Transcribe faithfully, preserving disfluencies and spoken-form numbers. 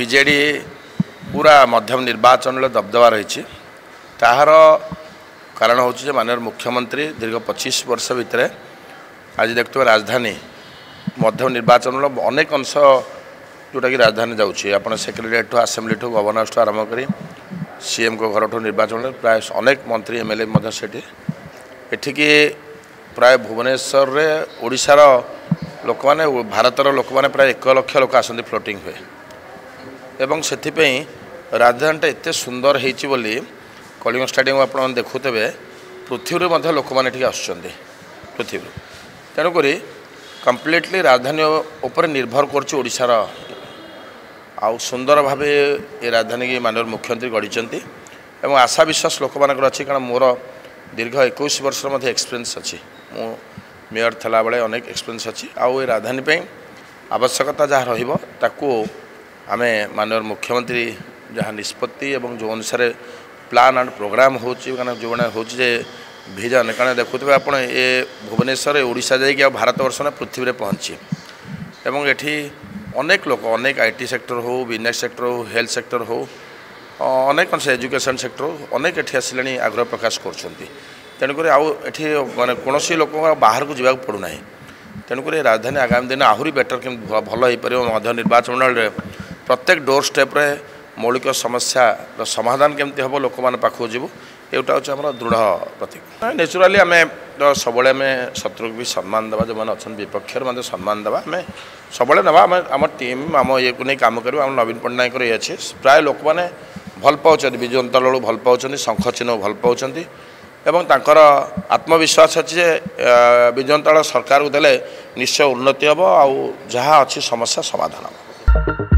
BJD पूरा मध्यम निर्वाचन दबदबा रही ताहार कारण हूँ माननीय मुख्यमंत्री दीर्घ पच्चीस वर्ष भितर आज देखते राजधानी मध्यम निर्वाचन अनेक अंश जोटा कि राजधानी जाऊँगी आप सेक्रेटेरिएट आसेम्बली ठूँ गवर्नर्स ठूँ आरंभ कर सीएम को घर ठूँ निर्वाचन प्राय अनेक मंत्री एमएलए एठिक प्राय भुवनेश्वर रे ओडिशार लोक मैंने भारतर लोक मैंने प्राय एक लक्ष लोक आसती फ्लोटिंग हुए एवं से राजधानीटा एत सुंदर होली कलिंग स्टाडियम आप देखुवे पृथ्वी लोक मैंने आसुच्च पृथ्वी तेणुक कम्प्लीटली राजधानी उपर निर्भर करोड़ार आउ सुंदर भाव ये राजधानी की माननीय मुख्यमंत्री गढ़ी एवं आशा विश्वास लोक मानक अच्छी कारण मोर दीर्घ एक वर्ष एक्सपीरियंस अच्छी मु मेयर थला बेले अनेक एक्सपीरियंस अच्छी आउ राजधानी पे आवश्यकता जहाँ रही आमे माननीय मुख्यमंत्री जहाँ निष्पत्ति एवं जो अनुसार प्लान एंड प्रोग्राम हो जो हूँ भिजन कारण देखुए आप ये भुवनेश्वर ओडिशा जा भारत वर्ष में पृथ्वी में पहुँचे एवं एठी अनेक लोक अनेक आईटी सेक्टर हो बिजनेस सेक्टर हो हेल्थ सेक्टर हो अनेक अंश एजुकेशन सेक्टर हो अनेक एठी आसिले आग्रह प्रकाश कर तेणुक आठ मैंने कौन लोक बाहर को जावाक पड़ूना तेणुक राजधानी आगामी दिन आहरी बेटर के भल हो पार मध्य निर्वाचन प्रत्येक डोर स्टेप्रे मौलिक समस्या समाधान केमती हम लोक मान पाखु जीव एटा आम दृढ़ प्रतीक नेचुराली आम सब शत्रु भी सम्मान देवा जो मैंने अच्छा विपक्ष मैं सम्मान देवा आम सब ना आम टीम आम ये को नहीं कम करूँ आम नवीन पट्टनायक ये अच्छे प्राय लोक मैंने भल पाँच विजु जनता दल भल पाँच शंख चिन्ह भल पाँच एवं तांकर आत्मविश्वास अच्छी जे विजु जनता दल सरकार को देले निश्चय उन्नति हम आउ जहाँ अच्छी समस्या समाधान हम।